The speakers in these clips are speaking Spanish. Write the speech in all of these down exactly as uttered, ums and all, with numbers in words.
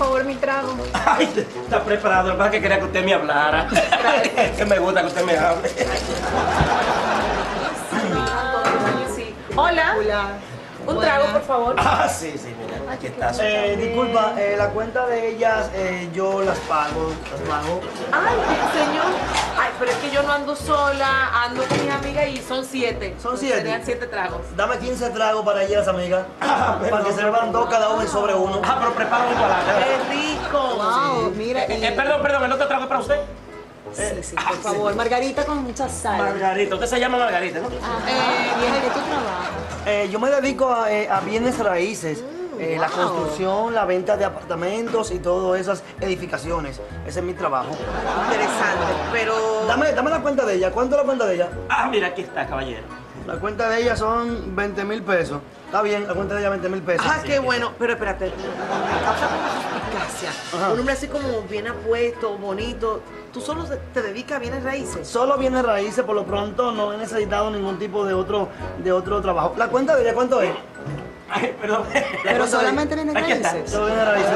favor, mi trago. Ay, está preparado. Lo que quería que usted me hablara. Es que me gusta que usted me hable. Sí. Hola. Hola. Un Buenas. Trago, por favor. Ah, sí, sí, mira. Aquí está. Eh, disculpa, eh, la cuenta de ellas eh, yo las pago, las pago. Ay, señor. Ay, pero es que yo no ando sola, ando con mis amigas y son siete. Son siete. Serían siete tragos. Dame quince tragos para ellas, amiga. Ah, para perdón. Que se van dos cada uno y sobre uno. Ah, pero preparo un palabra. ¡Qué rico! Wow, sí. Mira. Eh, eh, perdón, perdón, ¿el otro trago es para usted? Sí, sí, por ah, favor. Sí. Margarita con mucha sal. Margarita, usted se llama Margarita, ¿no? Ah, eh, vieja, ¿de qué trabajas? Eh, yo me dedico a, eh, a bienes raíces. Mm, eh, wow. La construcción, la venta de apartamentos y todas esas edificaciones. Ese es mi trabajo. Ah, interesante, pero... Dame, dame la cuenta de ella. ¿Cuánto es la cuenta de ella? Ah, mira, aquí está, caballero. La cuenta de ella son veinte mil pesos. Está bien, la cuenta de ella veinte mil pesos. Ah, sí, qué bueno. Sea. Pero espérate, me causa suspicacia. Ajá. Un hombre así como bien apuesto, bonito. ¿Tú solo te dedicas a bienes raíces? Solo bienes raíces, por lo pronto no he necesitado ningún tipo de otro, de otro trabajo. ¿La cuenta de ella cuánto es? Ay, perdón. Pero solamente bienes raíces. Solo bienes raíces.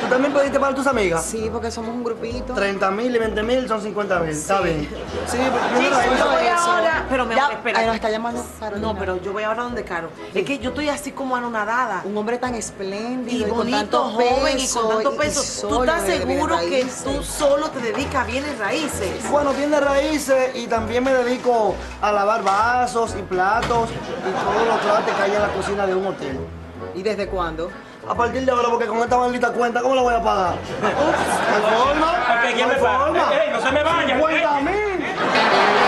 ¿Tú también pediste para tus amigas? Sí, porque somos un grupito. treinta mil y veinte mil son cincuenta mil. Sí. Está bien. Sí, porque sí, sí, yo voy ahora. Pero me espera. Ay, nos está llamando Carolina. No, pero yo voy ahora donde Caro. Sí. Es que yo estoy así como anonadada. Un hombre tan espléndido y, y bonito, joven y con tanto peso. ¿Tú estás seguro que tú solo te dedicas a bienes raíces? Bueno, bienes raíces y también me dedico a lavar vasos y platos y todos los trates que hay en la cocina de un hotel. ¿Y desde cuándo? A partir de ahora, porque con esta maldita cuenta, ¿cómo la voy a pagar? ¿Me forma? ¿Me forma? No se me vaya. ¡cincuenta mil!